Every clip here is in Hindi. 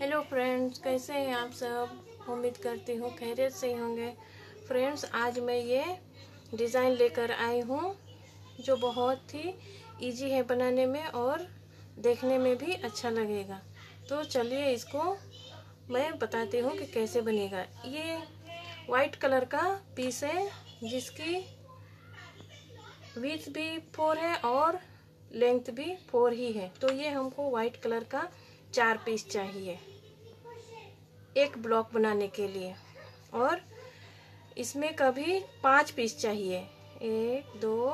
हेलो फ्रेंड्स, कैसे हैं आप सब। उम्मीद करती हूँ खैरियत से होंगे। फ्रेंड्स, आज मैं ये डिज़ाइन लेकर आई हूँ जो बहुत ही इजी है बनाने में और देखने में भी अच्छा लगेगा। तो चलिए इसको मैं बताती हूँ कि कैसे बनेगा। ये वाइट कलर का पीस है जिसकी विड्थ भी 4 है और लेंथ भी 4 ही है। तो ये हमको वाइट कलर का 4 पीस चाहिए एक ब्लॉक बनाने के लिए। और इसमें कभी 5 पीस चाहिए, 1 2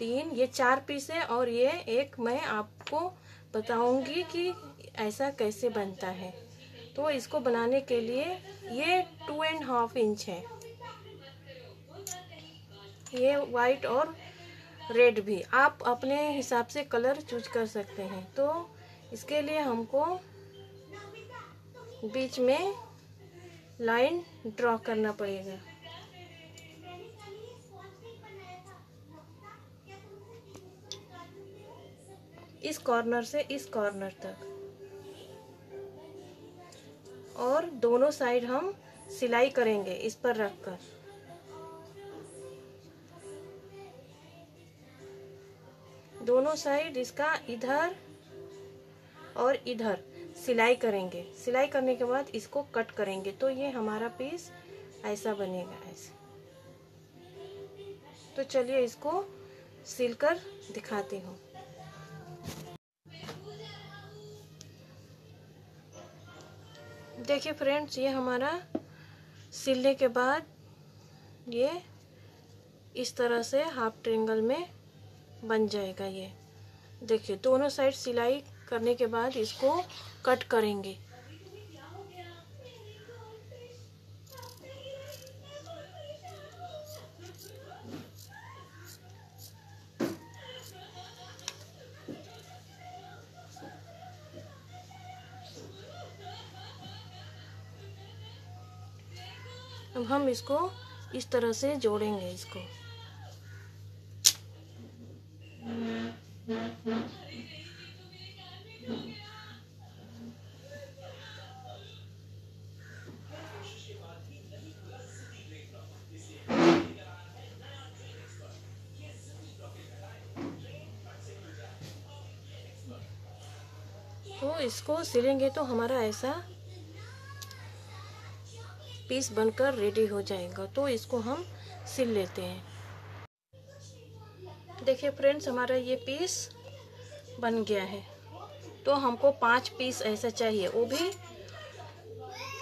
3 ये 4 पीस है। और ये एक मैं आपको बताऊंगी कि ऐसा कैसे बनता है। तो इसको बनाने के लिए ये 2.5 इंच है। ये वाइट और रेड भी आप अपने हिसाब से कलर चूज कर सकते हैं। तो इसके लिए हमको बीच में लाइन ड्रॉ करना पड़ेगा। इस कॉर्नर से इस कॉर्नर तक, और दोनों साइड हम सिलाई करेंगे इस पर रखकर। दोनों साइड इसका इधर और इधर सिलाई करेंगे। सिलाई करने के बाद इसको कट करेंगे। तो ये हमारा पीस ऐसा बनेगा, ऐसे। तो चलिए इसको सिलकर दिखाती हूँ। देखिए फ्रेंड्स, ये हमारा सिलने के बाद ये इस तरह से हाफ ट्रेंगल में बन जाएगा। ये देखिए, दोनों साइड सिलाई करने के बाद इसको कट करेंगे। अब हम इसको इस तरह से जोड़ेंगे इसको। तो इसको सिलेंगे तो हमारा ऐसा पीस बनकर रेडी हो जाएगा। तो इसको हम सिल लेते हैं। देखिए फ्रेंड्स, हमारा ये पीस बन गया है। तो हमको 5 पीस ऐसा चाहिए, वो भी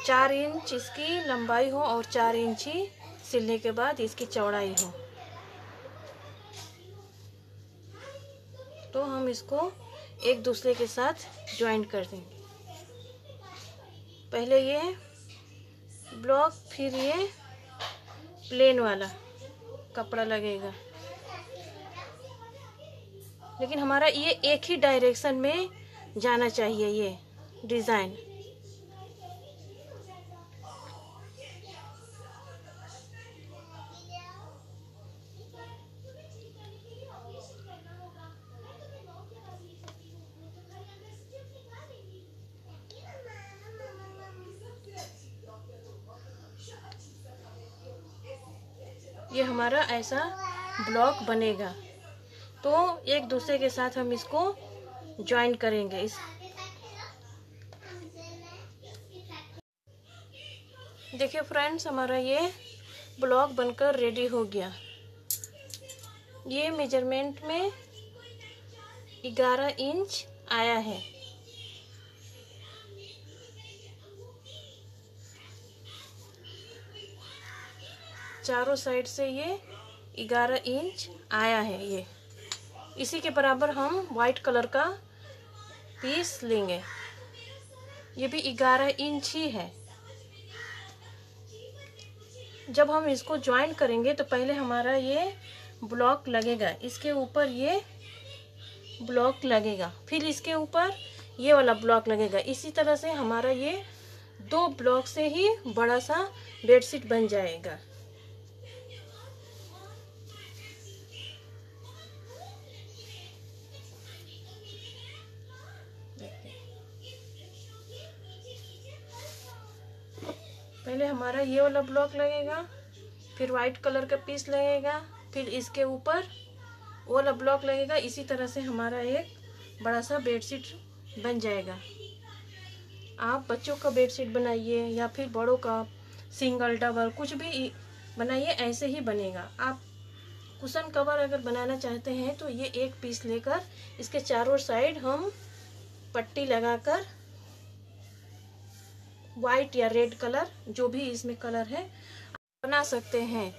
4 इंच इसकी लंबाई हो और 4 इंच ही सिलने के बाद इसकी चौड़ाई हो। तो हम इसको एक दूसरे के साथ ज्वाइन कर देंगे। पहले ये ब्लॉक, फिर ये प्लेन वाला कपड़ा लगेगा। लेकिन हमारा ये एक ही डायरेक्शन में जाना चाहिए ये डिज़ाइन। ये हमारा ऐसा ब्लॉक बनेगा। तो एक दूसरे के साथ हम इसको ज्वाइन करेंगे। इस देखिए फ्रेंड्स, हमारा ये ब्लॉक बनकर रेडी हो गया। ये मेजरमेंट में 11 इंच आया है। चारों साइड से ये 11 इंच आया है। ये इसी के बराबर हम वाइट कलर का पीस लेंगे। ये भी 11 इंच ही है। जब हम इसको ज्वाइन करेंगे तो पहले हमारा ये ब्लॉक लगेगा, इसके ऊपर ये ब्लॉक लगेगा, फिर इसके ऊपर ये वाला ब्लॉक लगेगा। इसी तरह से हमारा ये 2 ब्लॉक से ही बड़ा सा बेडशीट बन जाएगा। पहले हमारा ये वाला ब्लॉक लगेगा, फिर वाइट कलर का पीस लगेगा, फिर इसके ऊपर वो वाला ब्लॉक लगेगा। इसी तरह से हमारा एक बड़ा सा बेडशीट बन जाएगा। आप बच्चों का बेडशीट बनाइए या फिर बड़ों का, सिंगल डबल कुछ भी बनाइए, ऐसे ही बनेगा। आप कुशन कवर अगर बनाना चाहते हैं तो ये एक पीस लेकर इसके चारों साइड हम पट्टी लगाकर वाइट या रेड कलर, जो भी इसमें कलर है, बना सकते हैं।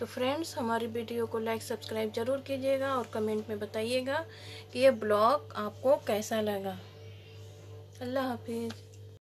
तो फ्रेंड्स, हमारी वीडियो को लाइक सब्सक्राइब ज़रूर कीजिएगा और कमेंट में बताइएगा कि ये ब्लॉग आपको कैसा लगा। अल्लाह हाफिज़।